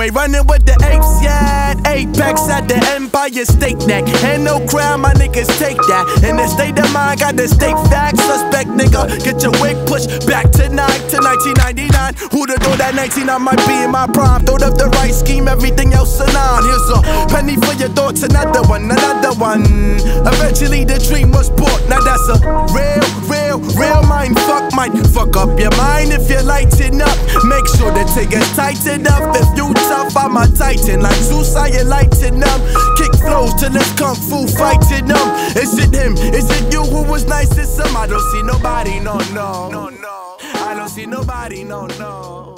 ain't running with the apes yet. Apex at the Empire State Neck. Ain't no crown, my niggas take that. In the state of mind, got the state facts. Suspect nigga, get your wig pushed back tonight to 1999. Who'da thought that 19 I might be in my prime? Thought up the right scheme, everything else anon. Here's a penny for your thoughts, another one, another one. Eventually the dream was bought. Now that's a real mind fuck. Might fuck up your mind if you lighten up. Make sure the tigger's tighten up. If you tough, I'm a titan. Like Zeus, I enlighten them. Kick flows till it's kung fu fighting them. Is it him? Is it you who was nice to some? I don't see nobody, no, no. I don't see nobody, no, no.